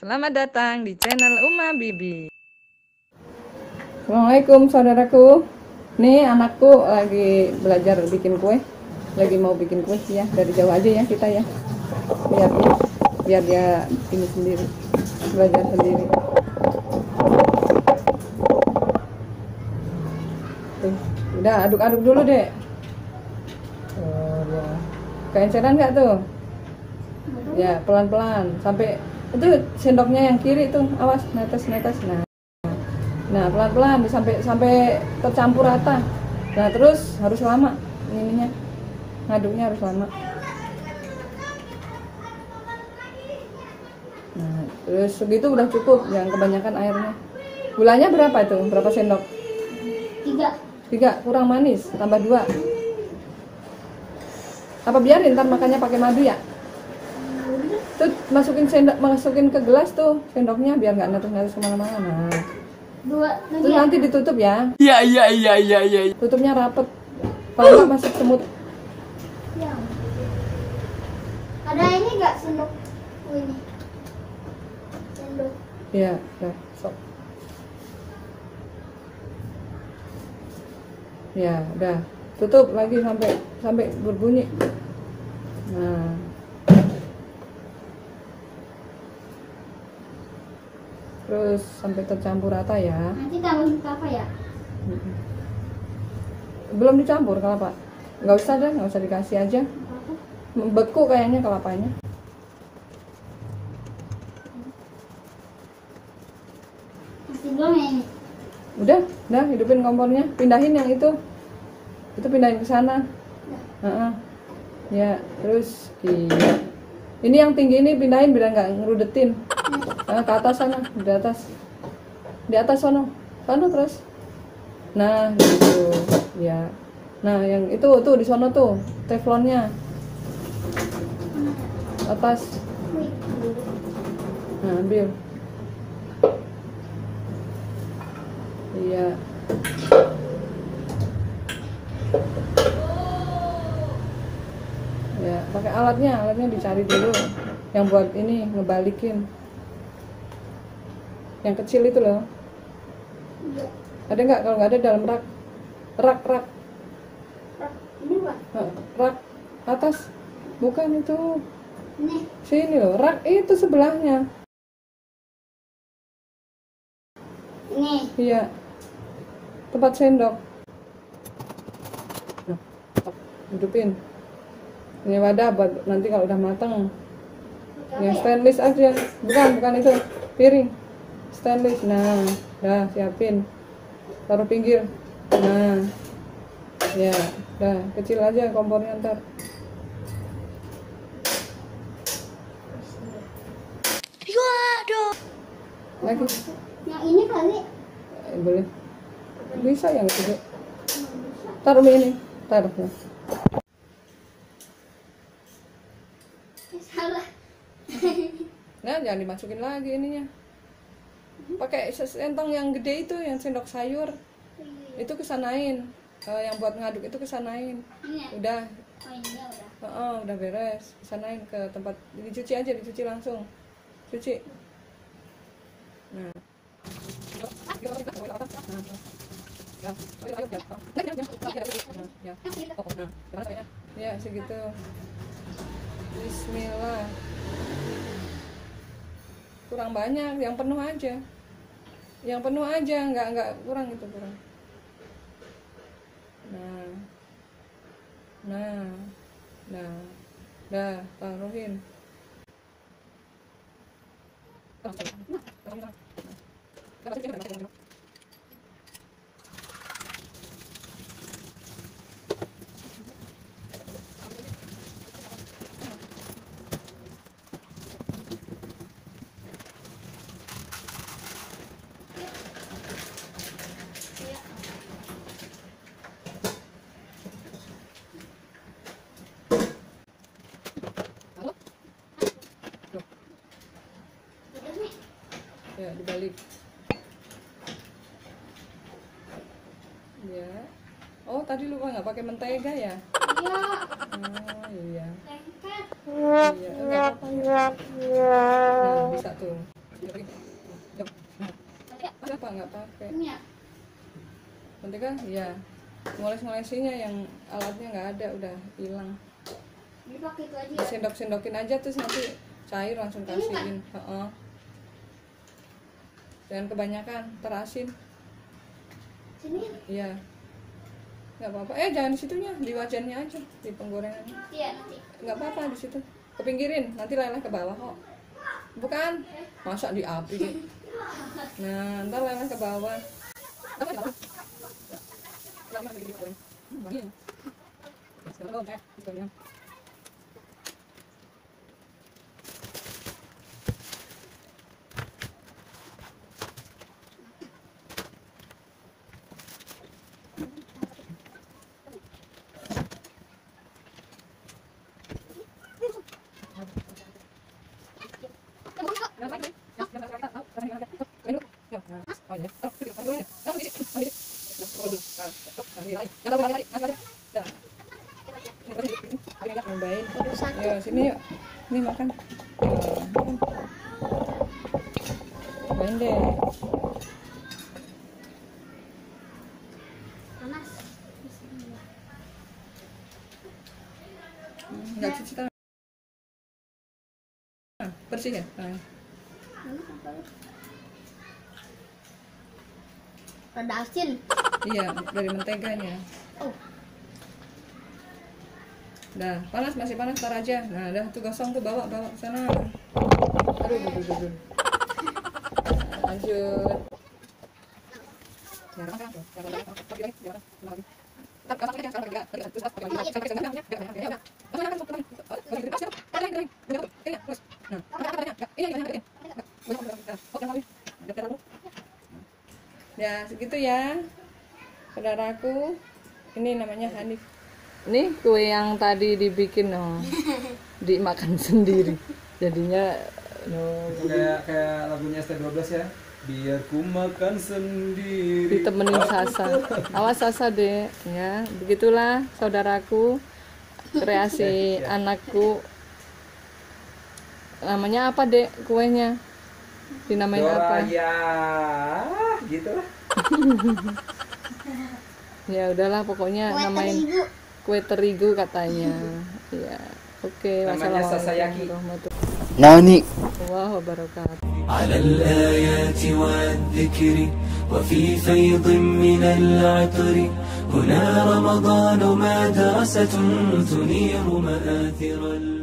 Selamat datang di channel Umma Bibi. Assalamualaikum saudaraku. Nih anakku lagi belajar bikin kue. Lagi mau bikin kue ya, dari jauh aja ya kita ya. Biar dia ini sendiri, belajar sendiri. Tuh, udah aduk-aduk dulu deh. Keenceran nggak tuh? Ya pelan-pelan sampai itu sendoknya yang kiri tuh, awas netes. Nah pelan-pelan sampai tercampur rata. Nah terus harus lama ininya, ngaduknya harus lama. Nah terus segitu udah cukup, jangan kebanyakan airnya. Gulanya berapa tuh? Berapa sendok? 3 kurang manis, tambah 2. Apa biarin ntar makannya pakai madu ya? Tuh, masukin ke gelas tuh sendoknya biar nggak netes kemana-mana. Nah. Terus nanti ditutup ya? Iya. Tutupnya rapet. Kalau masuk semut. Ya. Ada ini nggak sendok? Ini. Sendok. Iya, dah. Sok. Ya, udah. Tutup lagi sampai berbunyi. Nah. Terus sampai tercampur rata ya. Nanti tambah kelapa ya? Belum dicampur kelapa. Nggak usah deh, nggak usah dikasih aja. Beku kayaknya kelapanya. Masih belum ya ini? Udah hidupin kompornya. Pindahin yang itu. Itu pindahin ke sana. Ya, terus iya. Ini yang tinggi ini pindahin biar nggak ngerudetin. Nah, ke atas sana, di atas sono terus. Nah gitu ya. Nah yang itu tuh di sono tuh teflonnya atas. Nah ambil. Iya. Ya pakai alatnya dicari dulu. Yang buat ini ngebalikin. Yang kecil itu loh. Ya. Ada nggak? Kalau nggak ada dalam rak. Rak ini pak? Rak atas. Bukan itu. Ini. Sini loh. Rak itu sebelahnya. Ini. Iya. Tempat sendok. Nah, hidupin. Ini wadah buat nanti kalau udah matang. Yang stainless aja. Bukan itu. Piring. Stainless. Nah, dah siapin. Taruh pinggir. Nah. Ya, dah kecil aja kompornya ntar. Waduh. Lagi. Yang ini kali. Boleh. Bisa yang itu. Taruh ini. Taruhnya. Salah. Nah, jangan dimasukin lagi ininya. Pakai sentong yang gede itu, yang sendok sayur itu kesanain, yang buat ngaduk itu kesanain. Udah. Oh, iya, udah. Udah beres, kesanain ke tempat dicuci aja, dicuci langsung. Cuci. Nah. Ya, segitu. Bismillah. Kurang banyak, yang penuh aja, nggak kurang itu kurang. Nah, taruhin. Ya, dibalik. Ya. Oh, tadi lupa nggak pakai mentega ya? Iya. Oh, iya. Iya, nggak apa-apa. Nah, bisa tuh. Kenapa nggak pakai? Nanti kan ya ngoles-ngolesinya yang alatnya nggak ada, udah hilang. Sendok-sendokin aja terus nanti cair langsung kasihin. Jangan kebanyakan, terasin. Sini? Iya. Nggak apa-apa. Jangan disitunya, di wajannya aja, di penggorengannya. Iya, nanti. Nggak apa-apa di situ. Kepinggirin, nanti leleh ke bawah kok. Bukan? Masak di api. Nah, ntar leleh ke bawah. Ya, sini yuk. Ini makan. Main deh. Panas. Enggak cuci tangan. Bersih ya? Ada asin. Iya, dari menteganya. Oh. Dah, panas, masih panas, tar aja. Nah, dah tuh gosong tuh, bawa ke sana. Aduh. Lanjut. Ya, segitu ya, saudaraku. Ini namanya Hanif. Ini kue yang tadi dibikin, dimakan sendiri. Jadinya kayak lagunya ST12 ya. Biar ku makan sendiri. Ditemenin Sasa. Awas Sasa deh, ya. Begitulah saudaraku, kreasi anakku. Namanya apa, Dek? Kuenya? Dinamain apa? Ya, gitu. Ya udahlah, pokoknya namain kue terigu katanya. Ya, oke. Wassalamualaikum warahmatullahi wabarakatuh. Alal ayati wadzikri wa fi faydin min al-'atri huna Ramadan madrasatun tuniru ma'athiral